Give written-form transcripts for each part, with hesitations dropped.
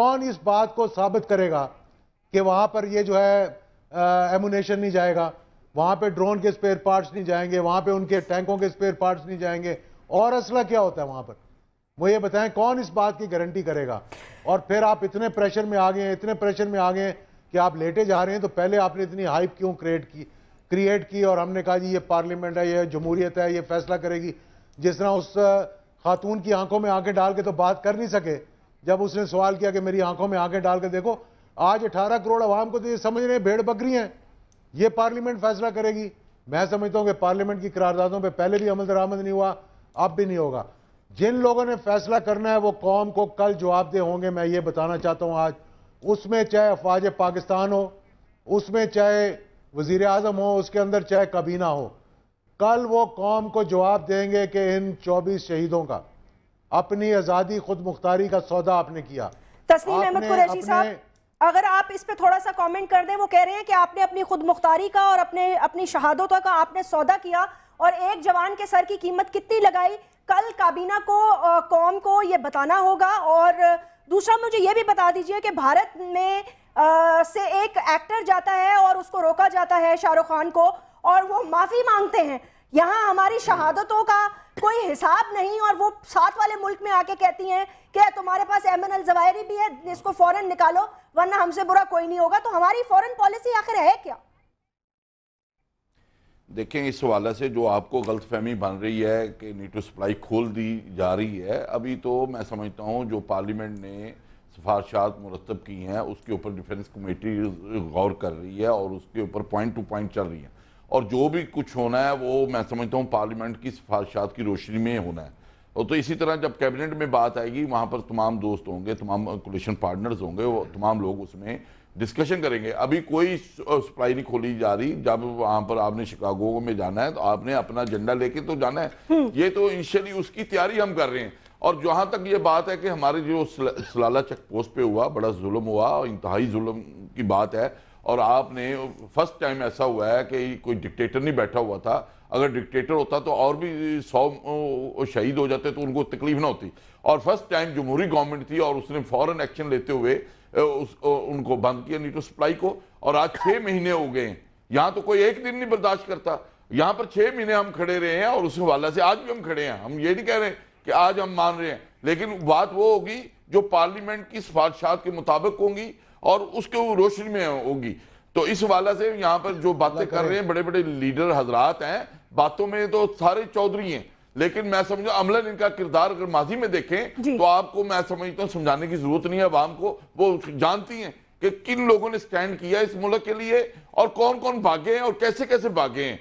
कौन इस बात को साबित करेगा कि वहाँ पर ये जो है एमुनेशन नहीं जाएगा, वहाँ पे ड्रोन के स्पेयर पार्ट्स नहीं जाएंगे, वहाँ पे उनके टैंकों के स्पेयर पार्ट्स नहीं जाएंगे, और असला क्या होता है वहाँ पर, वो ये बताएं कौन इस बात की गारंटी करेगा। और फिर आप इतने प्रेशर में आ गए, इतने प्रेशर में आ गए कि आप लेटे जा रहे हैं। तो पहले आपने इतनी हाइप क्यों क्रिएट की और हमने कहा जी ये पार्लियामेंट है, ये जमहूरियत है, ये फैसला करेगी। जिस तरह उस खातून की आंखों में आंखें डाल के तो बात कर नहीं सके, जब उसने सवाल किया कि मेरी आंखों में आंखें डाल के देखो, आज 18 करोड़ आवाम को तो ये समझ रहे हैं भेड़ बकरी हैं, ये पार्लियामेंट फैसला करेगी। मैं समझता हूँ कि पार्लियामेंट की करारदादों पर पहले भी अमल दरामद नहीं हुआ, अब भी नहीं होगा। जिन लोगों ने फैसला करना है वो कौम को कल जवाबदेह होंगे, मैं ये बताना चाहता हूँ। आज उसमें चाहे अफवाज पाकिस्तान हो, उसमें चाहे वज़ीर आज़म हो, उसके अंदर चाहे काबीना हो, कल वो कौम को जवाब देंगे कि इन 24 शहीदों का अपनी आज़ादी खुद मुख्तारी का सौदा आपने किया। तस्नीम अहमद कुरैशी साहब, अगर आप इस पे थोड़ा सा कमेंट कर दें। वो कह रहे हैं कि आपने अपनी खुद मुख्तारी का और अपनी शहादतों का आपने सौदा किया और एक जवान के सर की कीमत कितनी लगाई। कल काबीना को कौम को ये बताना होगा। और दूसरा मुझे ये भी बता दीजिए कि भारत में से एक एक्टर जाता है और उसको रोका जाता है शाहरुख खान को, और वो माफ़ी मांगते हैं। यहाँ हमारी शहादतों का कोई हिसाब नहीं, और वो साथ वाले मुल्क में आके कहती हैं कि तुम्हारे पास एमन अल ज़वाहिरी भी है, इसको फ़ौरन निकालो वरना हमसे बुरा कोई नहीं होगा। तो हमारी फ़ौरन पॉलिसी आखिर है क्या? देखें, इस हवाले से जो आपको गलतफहमी बन रही है कि नीटो सप्लाई खोल दी जा रही है, अभी तो मैं समझता हूँ जो पार्लियामेंट ने सिफारशात मुरतब की हैं उसके ऊपर डिफेंस कमेटी गौर कर रही है और उसके ऊपर पॉइंट टू पॉइंट चल रही है, और जो भी कुछ होना है वो मैं समझता हूँ पार्लियामेंट की सिफारशात की रोशनी में होना है। और तो इसी तरह जब कैबिनेट में बात आएगी वहाँ पर तमाम दोस्त होंगे, तमाम कोलिशन पार्टनर्स होंगे, वो तमाम लोग उसमें डिस्कशन करेंगे। अभी कोई सप्लाई नहीं खोली जा रही। जब वहाँ पर आपने शिकागो में जाना है तो आपने अपना एजेंडा लेके तो जाना है, ये तो इनिशियली उसकी तैयारी हम कर रहे हैं। और जहाँ तक ये बात है कि हमारे जो सलाला चेक पोस्ट पे हुआ, बड़ा जुल्म हुआ और इंतहाई जुल्म की बात है, और आपने फर्स्ट टाइम ऐसा हुआ है कि कोई डिक्टेटर नहीं बैठा हुआ था। अगर डिक्टेटर होता तो और भी 100 शहीद हो जाते तो उनको तकलीफ ना होती, और फर्स्ट टाइम जमहूरी गवर्नमेंट थी और उसने फौरन एक्शन लेते हुए उनको बंद किया नीटो सप्लाई को, और आज 6 महीने हो गए। यहाँ तो कोई एक दिन नहीं बर्दाश्त करता। यहाँ पर 6 महीने हम खड़े रहे हैं और उस हवाले से आज भी हम खड़े हैं। हम ये नहीं कह रहे कि आज हम मान रहे हैं, लेकिन बात वो होगी जो पार्लियामेंट की सिफारिशात के मुताबिक होंगी और उसके रोशनी में होगी। तो इस हवाले से यहाँ पर जो बातें कर रहे हैं बड़े बड़े लीडर हजरात हैं, बातों में तो सारे चौधरी हैं, लेकिन मैं समझा अमलन इनका किरदार अगर माजी में देखें तो आपको मैं समझता हूँ समझाने की जरूरत नहीं है आवाम को। वो जानती हैं कि किन लोगों ने स्टैंड किया इस मुल्क के लिए और कौन कौन भागे हैं और कैसे कैसे भागे हैं।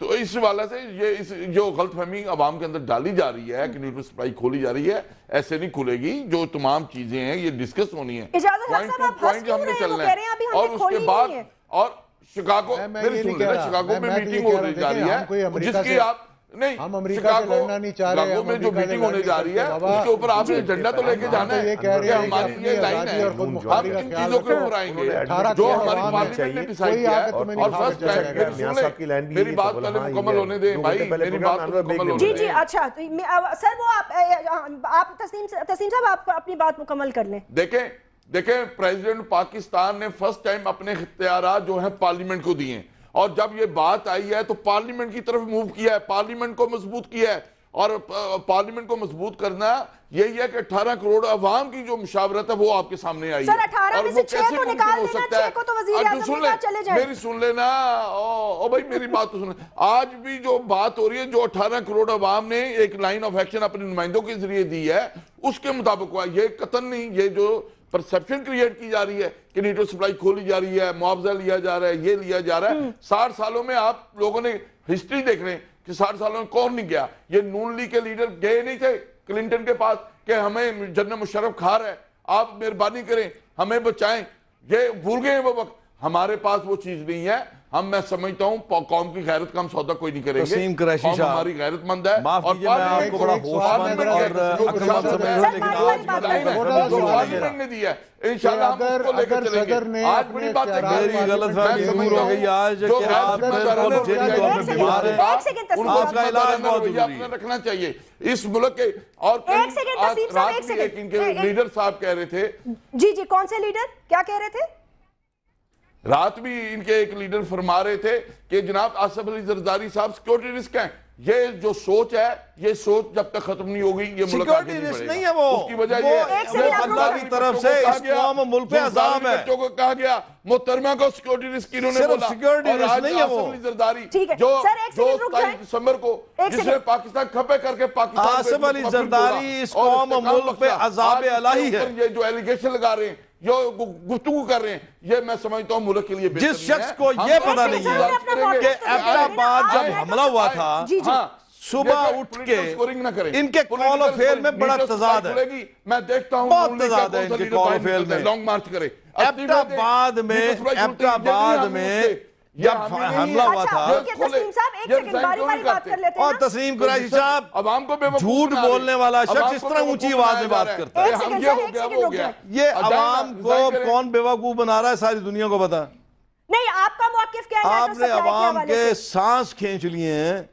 तो इस वाला से ये इस जो गलतफहमी आवाम के अंदर डाली जा रही है कि न्यूट्रल सप्लाई खोली जा रही है, ऐसे नहीं खुलेगी। जो तमाम चीजें हैं ये डिस्कस होनी है, पॉइंट टू पॉइंट हमने चलना है, और उसके बाद और शिकागो में मीटिंग होने जा रही है जिसकी आप नहीं शिकागो में जो मीटिंग होने जा रही है उसके ऊपर आपने एजेंडा तो लेके जाना है। हमारी ये लाइन है, आप इन चीजों के ऊपर आएंगे जो हमारी पार्लियामेंट ने डिसाइड किया है। और फर्स्ट टाइम मेरी बात पहले मुकम्मल होने दें भाई, मेरी बात मुकम्मल होने दें। जी जी अच्छा सर, वो आप तस्नीम साहब आप अपनी बात मुकम्मल कर लें। देखें प्रेसिडेंट पाकिस्तान ने फर्स्ट टाइम अपने इख्तियार जो है पार्लियामेंट को दिए, और जब ये बात आई है तो पार्लियामेंट की तरफ मूव किया है, पार्लियामेंट को मजबूत किया है। और पार्लियामेंट को मजबूत करना यही है कि 18 करोड़ अवाम की जो मुशावरत है वो आपके सामने आई है। और वो कैसे मुमकिन हो सकता है? मेरी सुन लेना, ओ भाई मेरी बात तो सुन। आज भी जो बात हो रही है, जो 18 करोड़ अवाम ने एक लाइन ऑफ एक्शन अपने नुमाइंदों के जरिए दी है उसके मुताबिक हुआ। ये कतन नहीं, ये जो परसेप्शन क्रिएट की जा रही है कि नीटो सप्लाई खोली जा रही है, मुआवजा लिया जा रहा है, ये लिया जा रहा है। 60 सालों में आप लोगों ने हिस्ट्री देख रहे हैं कि 60 सालों में कौन नहीं गया। ये नून लीग के लीडर गए नहीं थे क्लिंटन के पास कि हमें जनरल मुशर्रफ खा रहा है, आप मेहरबानी करें हमें बचाएं, ये भूल गए वो वक्त। हमारे पास वो चीज नहीं है। हम मैं समझता हूँ कौम की गैरत का हम सौदा कोई नहीं करेंगे। हमारी गैरतमंद है रखना चाहिए इस मुल्क के। और लीडर साहब कह रहे थे, जी जी कौन से लीडर क्या कह रहे थे, रात भी इनके एक लीडर फरमा रहे थे कि जनाब आसिफ अली जरदारी साहब सिक्योरिटी रिस्क हैं। ये जो सोच है, ये सोच जब तक खत्म नहीं होगी ये सिक्योरिटी रिस्क नहीं है। वो उसकी वजह ये अल्लाह की तरफ से इस्लाम मुल्क पे अज़ाम है। बच्चों को कहा गया मोहतरमा को सिक्योरिटी रिस्क, इन्होंने बोला सिक्योरिटी रिस्क नहीं है वो। जरदारी जो जिसने पाकिस्तान खपे करके पाकिस्तान आसिफ अली जरदारी इस कौम मुल्क पे अज़ाब इलाही है। ये जो एलिगेशन लगा रहे हैं, जो गुफ्तगू कर रहे हैं, ये मैं समझता हूँ मुल्क के लिए जिस शख्स को ये पता नहीं है कि एबटाबाद जब हमला हुआ था सुबह उठ के इनके कॉल ऑफ फेल में बड़ा तजाद है। मैं देखता हूँ बहुत तजाद है इनके कॉल ऑफ फेल में। लॉन्ग मार्च करे एबटाबाद में जब हमला हुआ था और तस्लीम कुरैशी साहब झूठ बोलने वाला शख्स इस तरह ऊंची आवाज में बात करता है, ये अवाम को कौन बेवकूफ बना रहा है सारी दुनिया को पता नहीं। आपका मौक़िफ़ क्या है? आपने अवाम के सांस खींच लिए हैं।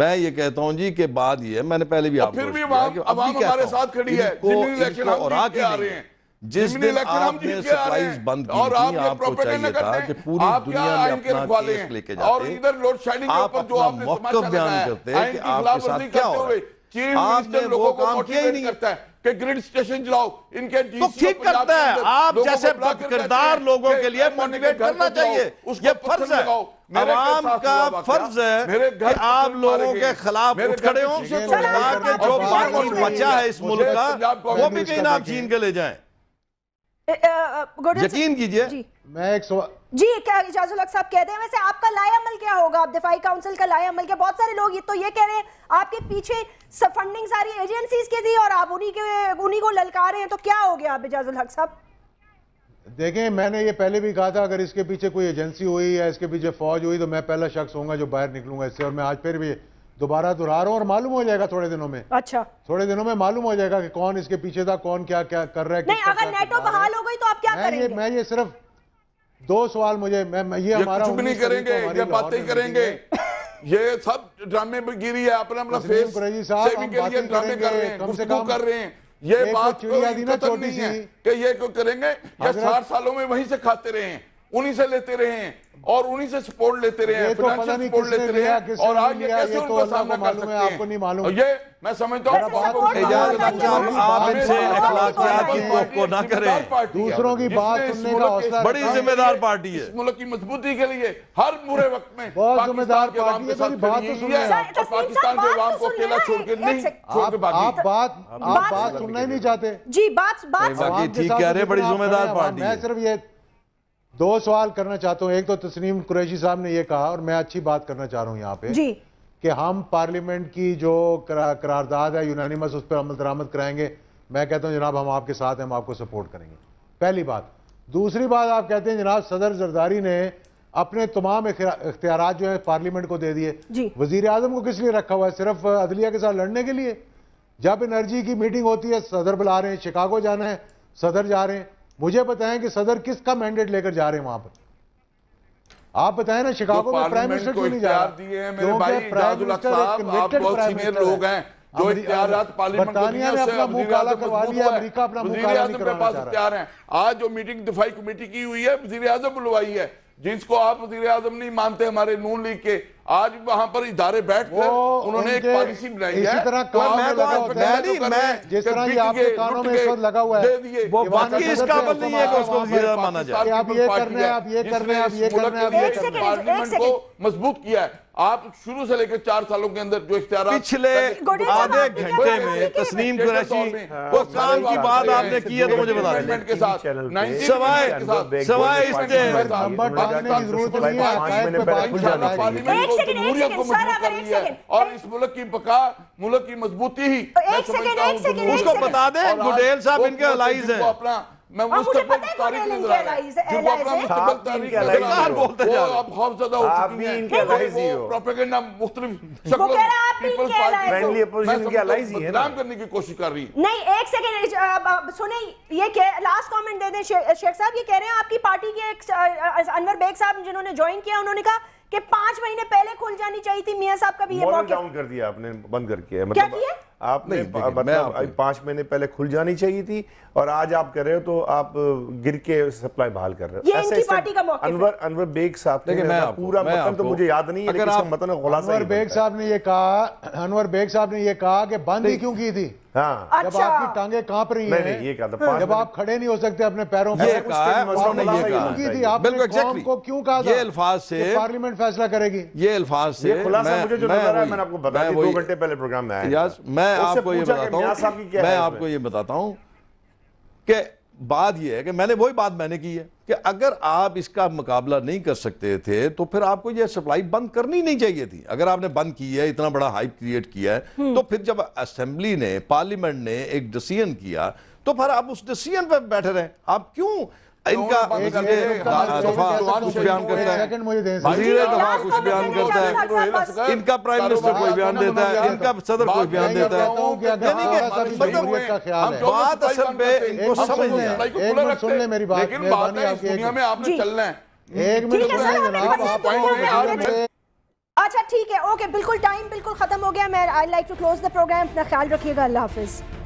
मैं ये कहता हूँ जी के बाद ये मैंने पहले भी आपको जिस दिन आपने सप्लाईज बंद की थी, आपको चाहिए था कि पूरी दुनिया में अपना केस लेके जाते, आप अपना मौक़िफ़ बयान करते कि आपके साथ क्या हो रहा है। आपने वो काम किया ही नहीं करता कि ग्रिड स्टेशन चलाओ इनके तो ठीक करता है। आप जैसे बदकिरदार लोगों के लिए मोटिवेट करना चाहिए, ये फर्ज है, आवाम का फर्ज है कि आप लोगों के खिलाफ उठ खड़े हों। जो पानी बचा है इस मुल्क का वो भी कहीं ना आप छीन के ले जाएं, यकीन कीजिए। मैं एक सवाल जी क्या इजाजुल हक साहब कहते हैं, वैसे आपका लायामल क्या होगा? आप दिफाई काउंसिल का लायामल क्या? बहुत सारे लोग ये तो ये कह रहे हैं आपके पीछे फंडिंग सारी एजेंसीज के थी और आप उन्हीं को ललका रहे हैं, तो क्या हो गया आप इजाजुल हक साहब? देखें, मैंने ये पहले भी कहा था अगर इसके पीछे कोई एजेंसी हुई या इसके पीछे फौज हुई तो मैं पहला शख्स होऊंगा जो बाहर निकलूंगा इससे। और मैं आज फिर भी दोबारा दोहरा रहा हूँ और मालूम हो जाएगा थोड़े दिनों में। अच्छा, थोड़े दिनों में मालूम हो जाएगा कि कौन इसके पीछे था, कौन क्या क्या कर रहा है। नहीं, अगर नेटो बहाल हो गई तो आप क्या करेंगे? मैं ये सिर्फ दो सवाल मुझे ये हमारा कुछ नहीं करेंगे, ये बातें ही करेंगे, ये सब ड्रामे में गिरी है। अपना अपना फेस ड्रामे कर रहे हैं, ये बात छोटी सी कि ये कोई करेंगे या 60 सालों में वहीं से खाते रहे, उन्हीं से लेते रहे हैं और उन्हीं से सपोर्ट लेते रहे हैं, फाइनेंशियल सपोर्ट लेते रहे हैं और आज ये कैसे उनका सामना कर सकते हैं? आपको नहीं मालूम। और ये मैं समझता हूँ आप इनसे अखलाकियात की तवक्को ना करें, दूसरों की बात सुनने का हौसला, बड़ी जिम्मेदार पार्टी है मुल्क की मजबूती के लिए हर बुरे वक्त में बहुत जिम्मेदार पार्टी है। मेरी बात तो सुनिए, पाकिस्तान के अवाम को अकेला छोड़ के नहीं, आप बात सुनना ही नहीं चाहते जी। बात ठीक कह रहे, बड़ी जिम्मेदार पार्टी। मैं सिर्फ ये दो सवाल करना चाहता हूं, एक तो तस्नीम कुरैशी साहब ने ये कहा और मैं अच्छी बात करना चाह रहा हूं यहाँ पे कि हम पार्लियामेंट की जो करारदाद है यूनानिमस उस पर अमल दरामद कराएंगे। मैं कहता हूं जनाब हम आपके साथ हैं, हम आपको सपोर्ट करेंगे, पहली बात। दूसरी बात, आप कहते हैं जनाब सदर जरदारी ने अपने तमाम इख्तियारात जो है पार्लियामेंट को दे दिए। वजीर आजम को किस लिए रखा हुआ है? सिर्फ अदलिया के साथ लड़ने के लिए? जब एनर्जी की मीटिंग होती है सदर बुला रहे हैं, शिकागो जाना है सदर जा रहे हैं। मुझे बताएं कि सदर किसका मैंडेट लेकर जा रहे हैं वहां पर? आप बताएं ना, शिकागो में प्राइम मिनिस्टर क्यों नहीं जा रहा है? जो बर्तानिया ने अपना मुंह काला करवा लिया, अमेरिका अपना मुंह काला नहीं करवाना चाह रहा है। आज जो मीटिंग दिफाई कमेटी की हुई है वजीर आजम बुलवाई है, जिसको आप वजीर आजम नहीं मानते हमारे नून लीग के, आज वहां पर इदारे बैठकर उन्होंने एक पॉलिसी बनाई है। जिस तरह आपके कानों में इस वक्त लगा हुआ है वो बाकी इसका अमल नहीं है कि उसको वजीर आजम माना जाए। पार्लियामेंट को मजबूत किया है आप शुरू से लेकर 4 सालों के अंदर जो इख्तियार पिछले आधे घंटे में तस्नीम कुरैशी वो काम की बात आपने की है तो मुझे बता दें। और इस मुल्क की बका, मुल्क की मजबूती ही उसको बता दें। गुडेल साहब इनके अलाइज हैं, अपना की कोशिश कर रही नहीं। एक सेकेंड सुने, ये लास्ट कॉमेंट दे दें शेख साहब। ये कह रहे हैं आपकी पार्टी के अनवर बेग साहब जिन्होंने ज्वाइन किया उन्होंने कहा कि 5 महीने पहले खुल जानी चाहिए थी। मियां साहब का भी ये मॉडल डाउन कर दिया आपने, बंद कर किया। मतलब क्या किया आपने? मतलब 5 महीने पहले खुल जानी चाहिए थी और आज आप कर रहे हो तो आप गिर के सप्लाई बहाल कर रहे हो। ये इनकी पार्टी का मौका है। अनवर बेग साहब ने पूरा मतलब तो मुझे याद नहीं है लेकिन इसका मतलब खुलासा अनवर बेग साहब ने ये कहा, अनवर बेग साहब ने ये कहा कि बंद ही क्यों की थी? हाँ, जब आपकी टांगे कांप रही हैं, ये कहा जब आप खड़े नहीं हो सकते अपने पैरों पर, क्यों कहा था? ये अल्फाज से पार्लियामेंट फैसला करेगी। ये अल्फाज से मुझे जो नजर आया मैंने आपको बताया 2 घंटे पहले प्रोग्राम में आया। मैं आपको ये बताता हूँ, कि बात ये है कि मैंने वही बात मैंने की है कि अगर आप इसका मुकाबला नहीं कर सकते थे तो फिर आपको यह सप्लाई बंद करनी नहीं चाहिए थी। अगर आपने बंद की है, इतना बड़ा हाइप क्रिएट किया है, तो फिर जब असेंबली ने, पार्लियामेंट ने एक डिसीजन किया तो फिर आप उस डिसीजन पर बैठे रहे। आप क्यों इनका कुछ बयान करता है, कुछ बयान करता है, इनका प्राइम मिनिस्टर कोई बयान देता है, इनका सदर कोई बयान देता है। अच्छा ठीक है, ओके, बिल्कुल टाइम बिल्कुल खत्म हो गया। मैं I like to close the programme. अपना ख्याल रखिएगा, अल्लाह हाफिज।